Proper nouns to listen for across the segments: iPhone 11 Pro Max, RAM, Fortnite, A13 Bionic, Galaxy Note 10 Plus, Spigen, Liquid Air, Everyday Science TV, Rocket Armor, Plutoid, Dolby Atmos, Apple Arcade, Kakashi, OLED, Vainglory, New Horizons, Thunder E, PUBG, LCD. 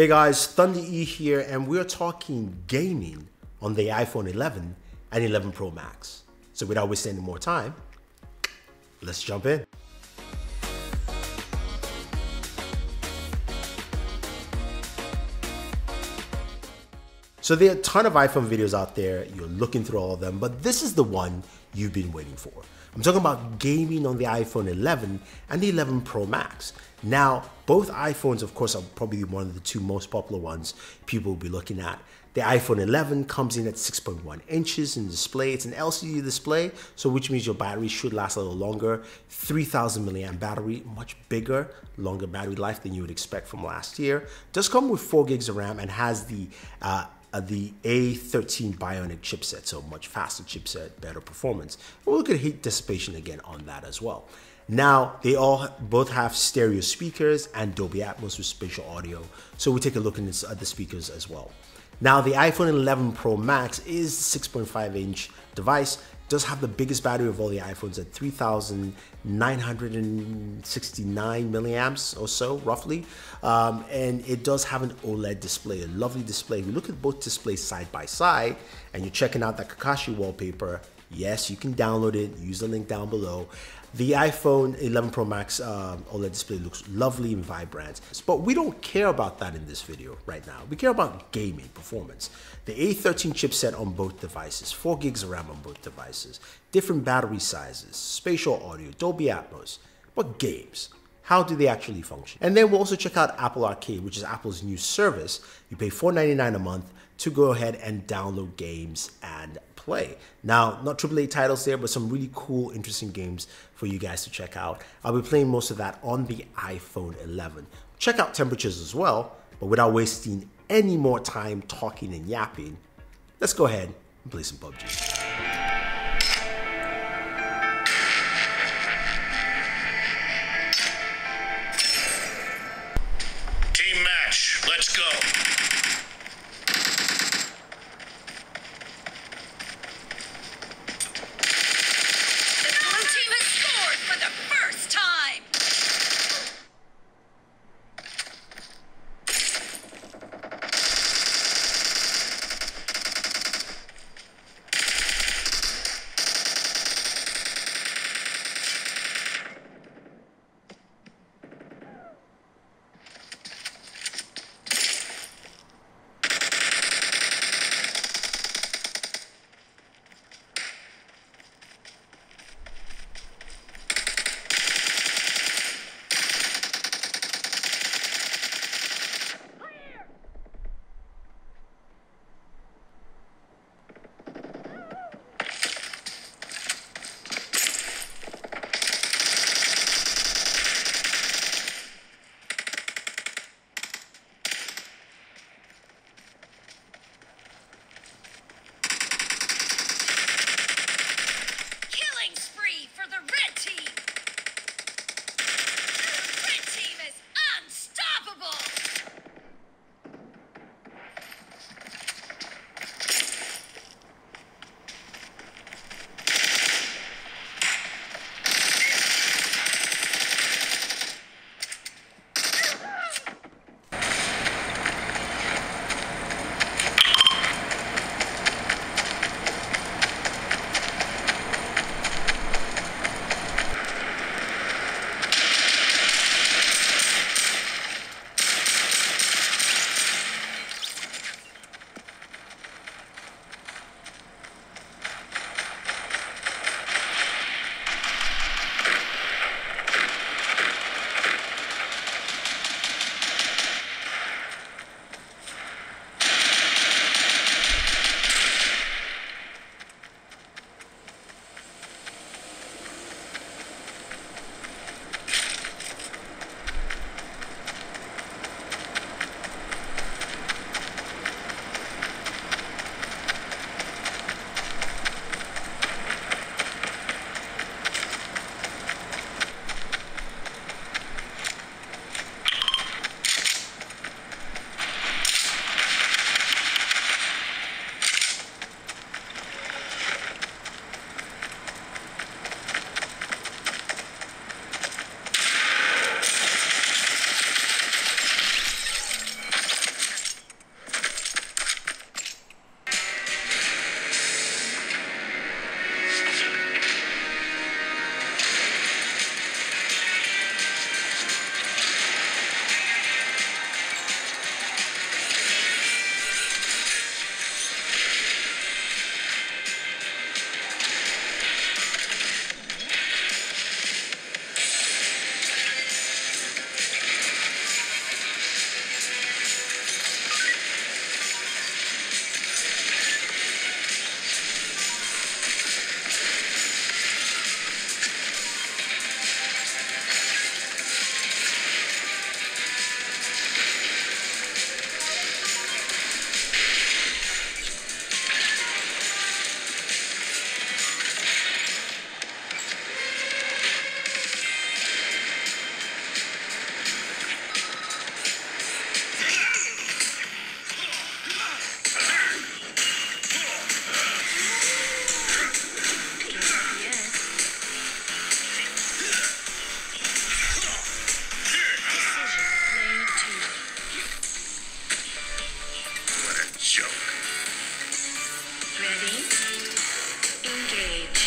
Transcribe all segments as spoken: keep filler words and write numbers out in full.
Hey guys, Thunder E here, and we're talking gaming on the iPhone eleven and eleven Pro Max. So without wasting any more time, let's jump in. So there are a ton of iPhone videos out there, you're looking through all of them, but this is the one you've been waiting for. I'm talking about gaming on the iPhone eleven and the eleven Pro Max. Now, both iPhones, of course, are probably one of the two most popular ones people will be looking at. The iPhone eleven comes in at six point one inches in display. It's an L C D display, so which means your battery should last a little longer. three thousand milliamp battery, much bigger, longer battery life than you would expect from last year. Does come with four gigs of RAM and has the uh, the A thirteen Bionic chipset, so much faster chipset, better performance. We'll look at heat dissipation again on that as well. Now, they all both have stereo speakers and Dolby Atmos with spatial audio, so we'll take a look at the speakers as well. Now, the iPhone eleven Pro Max is a six point five inch device, does have the biggest battery of all the iPhones at three thousand nine hundred sixty-nine milliamps or so, roughly. Um, and it does have an OLED display, a lovely display. We look at both displays side by side, and you're checking out that Kakashi wallpaper. Yes, you can download it, use the link down below. The iPhone eleven Pro Max um, OLED display looks lovely and vibrant, but we don't care about that in this video right now. We care about gaming performance. The A thirteen chipset on both devices, four gigs of RAM on both devices, different battery sizes, spatial audio, Dolby Atmos, but games. How do they actually function? And then we'll also check out Apple Arcade, which is Apple's new service. You pay four ninety-nine a month to go ahead and download games and play. Now, not triple A titles there, but some really cool, interesting games for you guys to check out. I'll be playing most of that on the iPhone eleven. Check out temperatures as well, but without wasting any more time talking and yapping, let's go ahead and play some P U B G. Let's go. The blue team has scored for the first time. joke. Ready? Engage.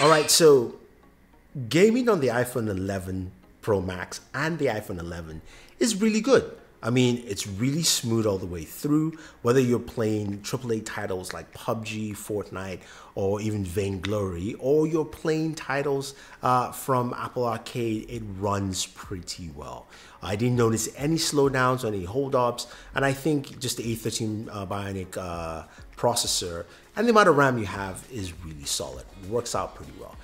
Alright, so gaming on the iPhone eleven Pro Max and the iPhone eleven is really good. I mean, it's really smooth all the way through, whether you're playing triple A titles like P U B G, Fortnite, or even Vainglory, or you're playing titles uh, from Apple Arcade, it runs pretty well. I didn't notice any slowdowns or any holdups, and I think just the A thirteen uh, Bionic uh, processor and the amount of RAM you have is really solid. It works out pretty well.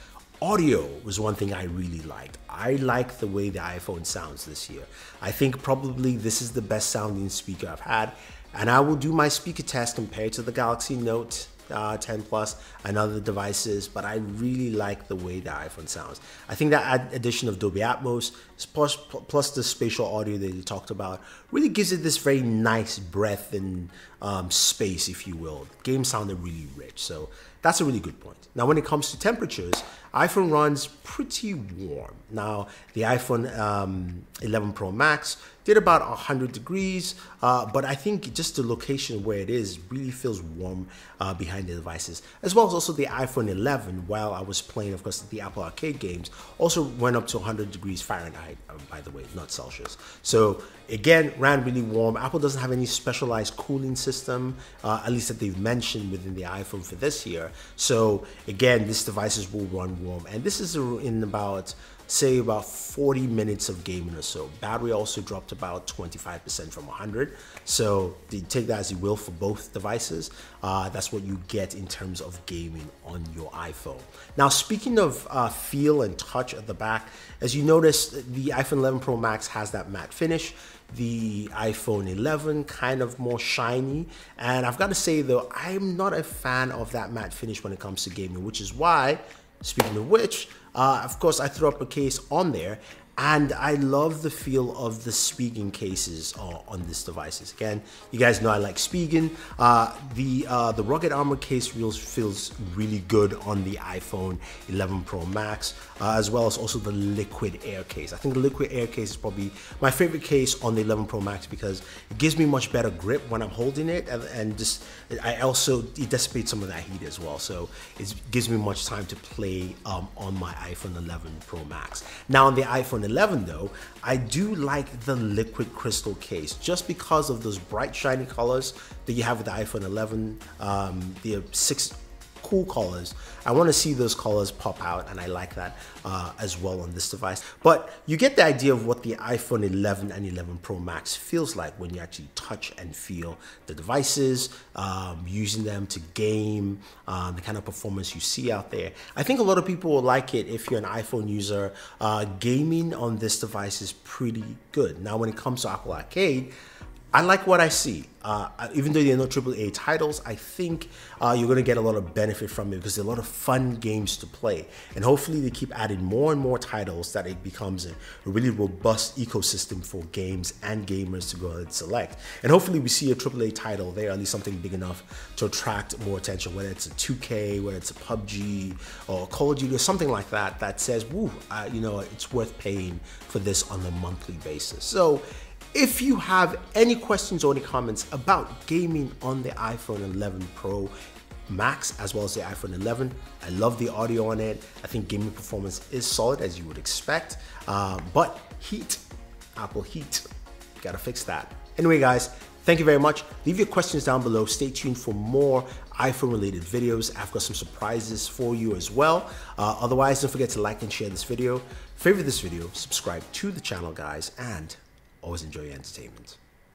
Audio was one thing I really liked. I like the way the iPhone sounds this year. I think probably this is the best sounding speaker I've had, and I will do my speaker test compared to the Galaxy Note uh, ten Plus and other devices, but I really like the way the iPhone sounds. I think that addition of Dolby Atmos plus, plus the spatial audio that you talked about really gives it this very nice breadth and um, space, if you will. The game sounded really rich, so that's a really good point. Now, when it comes to temperatures, iPhone runs pretty warm. Now, the iPhone um, eleven Pro Max did about one hundred degrees, uh, but I think just the location where it is really feels warm uh, behind the devices. As well as also the iPhone eleven, while I was playing, of course, the Apple Arcade games, also went up to one hundred degrees Fahrenheit, by the way, not Celsius. So again, ran really warm. Apple doesn't have any specialized cooling system, uh, at least that they've mentioned within the iPhone for this year. So again, these devices will run warm, and this is in about, say, about forty minutes of gaming or so. Battery also dropped about twenty-five percent from one hundred, so you take that as you will for both devices. Uh, that's what you get in terms of gaming on your iPhone. Now, speaking of uh, feel and touch at the back, as you notice, the iPhone eleven Pro Max has that matte finish. The iPhone eleven kind of more shiny, and I've got to say though, I'm not a fan of that matte finish when it comes to gaming, which is why, speaking of which, uh, of course I threw up a case on there, and I love the feel of the Spigen cases uh, on these devices. Again, you guys know I like Spigen. Uh, the uh, the Rocket Armor case feels feels really good on the iPhone eleven Pro Max, uh, as well as also the Liquid Air case. I think the Liquid Air case is probably my favorite case on the eleven Pro Max because it gives me much better grip when I'm holding it, and, and just I also it dissipates some of that heat as well. So it gives me much time to play um, on my iPhone eleven Pro Max. Now on the iPhone eleven though, I do like the liquid crystal case just because of those bright shiny colors that you have with the iPhone eleven. Um, the six cool colors, I want to see those colors pop out, and I like that uh, as well on this device. But you get the idea of what the iPhone eleven and eleven Pro Max feels like when you actually touch and feel the devices, um, using them to game, um, the kind of performance you see out there. I think a lot of people will like it if you're an iPhone user. Uh, gaming on this device is pretty good. Now when it comes to Apple Arcade, I like what I see. Uh, even though they're not triple A titles, I think uh, you're gonna get a lot of benefit from it because there are a lot of fun games to play. And hopefully they keep adding more and more titles that it becomes a really robust ecosystem for games and gamers to go and select. And hopefully we see a triple A title there, at least something big enough to attract more attention, whether it's a two K, whether it's a P U B G or Call of Duty or something like that, that says, woo, uh, you know, it's worth paying for this on a monthly basis. So, if you have any questions or any comments about gaming on the iPhone eleven Pro Max as well as the iPhone eleven, I love the audio on it. I think gaming performance is solid as you would expect, uh, but heat, Apple heat, gotta fix that. Anyway guys, thank you very much. Leave your questions down below. Stay tuned for more iPhone related videos. I've got some surprises for you as well. Uh, otherwise, don't forget to like and share this video, favorite this video, subscribe to the channel guys, and always enjoy your entertainment.